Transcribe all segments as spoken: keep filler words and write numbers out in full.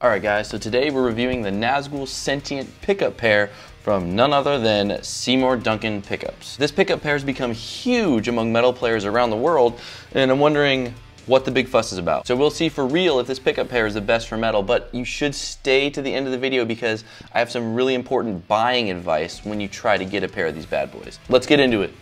Alright guys, so today we're reviewing the Nazgul Sentient pickup pair from none other than Seymour Duncan Pickups. This pickup pair has become huge among metal players around the world, and I'm wondering what the big fuss is about. So we'll see for real if this pickup pair is the best for metal, but you should stay to the end of the video because I have some really important buying advice when you try to get a pair of these bad boys. Let's get into it.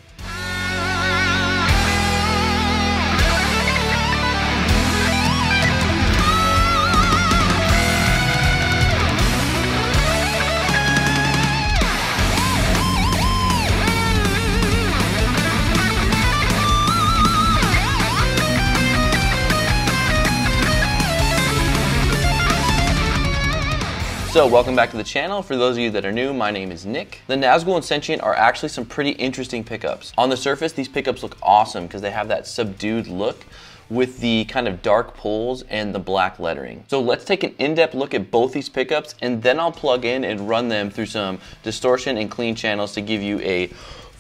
So welcome back to the channel. For those of you that are new, my name is Nick. The Nazgul and Sentient are actually some pretty interesting pickups. On the surface, these pickups look awesome because they have that subdued look with the kind of dark pulls and the black lettering. So let's take an in-depth look at both these pickups, and then I'll plug in and run them through some distortion and clean channels to give you a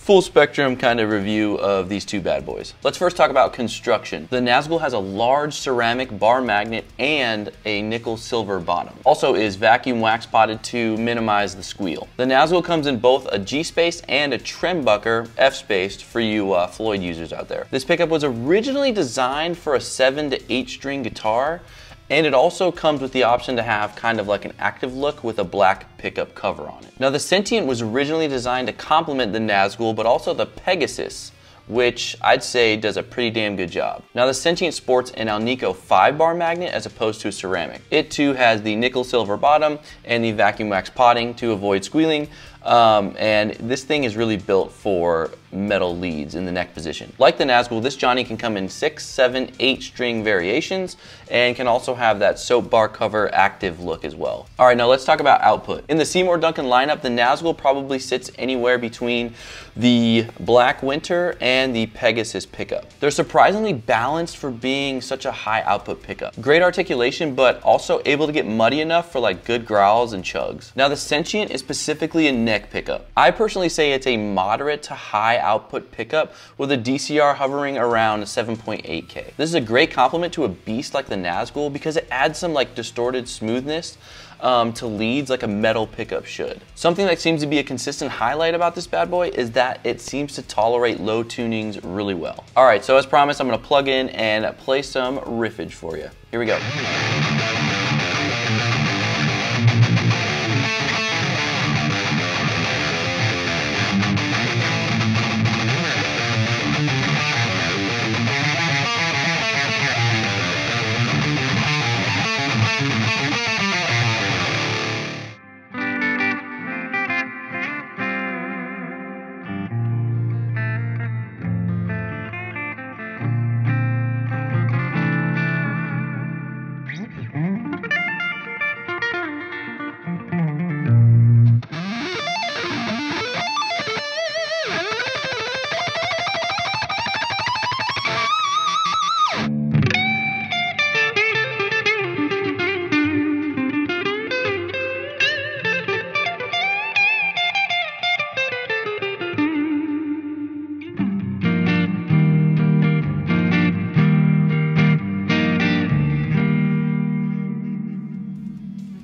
full spectrum kind of review of these two bad boys. Let's first talk about construction. The Nazgul has a large ceramic bar magnet and a nickel silver bottom. Also is vacuum wax potted to minimize the squeal. The Nazgul comes in both a G-space and a Trembucker F-space for you uh, Floyd users out there. This pickup was originally designed for a seven to eight string guitar, and it also comes with the option to have kind of like an active look with a black pickup cover on it. Now the Sentient was originally designed to complement the Nazgul, but also the Pegasus, which I'd say does a pretty damn good job. Now the Sentient sports an Alnico five bar magnet as opposed to a ceramic. It too has the nickel silver bottom and the vacuum wax potting to avoid squealing. Um, and this thing is really built for metal leads in the neck position. Like the Nazgul, this Johnny can come in six, seven, eight string variations and can also have that soap bar cover active look as well. All right, now let's talk about output. In the Seymour Duncan lineup, the Nazgul probably sits anywhere between the Black Winter and the Pegasus pickup. They're surprisingly balanced for being such a high output pickup. Great articulation, but also able to get muddy enough for like good growls and chugs. Now the Sentient is specifically a neck pickup. I personally say it's a moderate to high output pickup with a D C R hovering around seven point eight K. This is a great compliment to a beast like the Nazgul because it adds some like distorted smoothness um, to leads like a metal pickup should. Something that seems to be a consistent highlight about this bad boy is that it seems to tolerate low tunings really well. All right, so as promised, I'm gonna plug in and play some riffage for you. Here we go.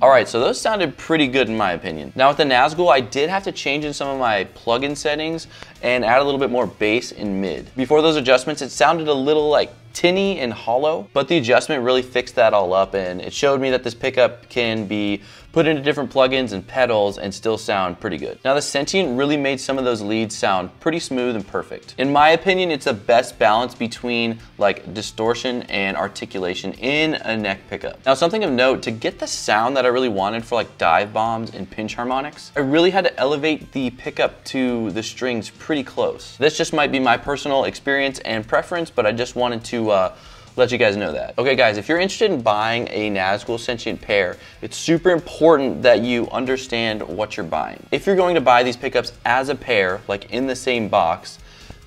All right, so those sounded pretty good in my opinion. Now with the Nazgul, I did have to change in some of my plugin settings and add a little bit more bass in mid. Before those adjustments, it sounded a little like tinny and hollow, but the adjustment really fixed that all up, and it showed me that this pickup can be put into different plugins and pedals and still sound pretty good. Now the Sentient really made some of those leads sound pretty smooth and perfect. In my opinion, it's the best balance between like distortion and articulation in a neck pickup. Now something of note, to get the sound that I really wanted for like dive bombs and pinch harmonics, I really had to elevate the pickup to the strings pretty close. This just might be my personal experience and preference, but I just wanted to Uh, let you guys know that. Okay guys, if you're interested in buying a Nazgul Sentient pair, it's super important that you understand what you're buying. If you're going to buy these pickups as a pair, like in the same box,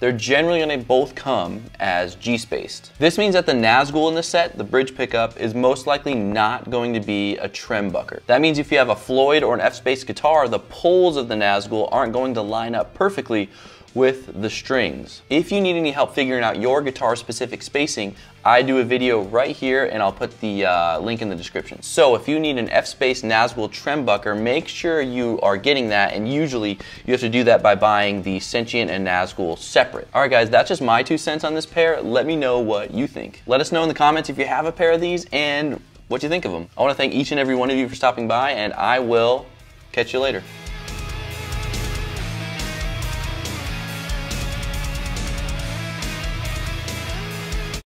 they're generally gonna both come as G-spaced. This means that the Nazgul in the set, the bridge pickup, is most likely not going to be a Trembucker. That means if you have a Floyd or an F-space guitar, the poles of the Nazgul aren't going to line up perfectly with the strings. If you need any help figuring out your guitar specific spacing, I do a video right here and I'll put the uh, link in the description. So if you need an F-space Nazgul Trembucker, make sure you are getting that, and usually you have to do that by buying the Sentient and Nazgul separate. Alright guys, that's just my two cents on this pair. Let me know what you think. Let us know in the comments if you have a pair of these and what you think of them. I want to thank each and every one of you for stopping by, and I will catch you later.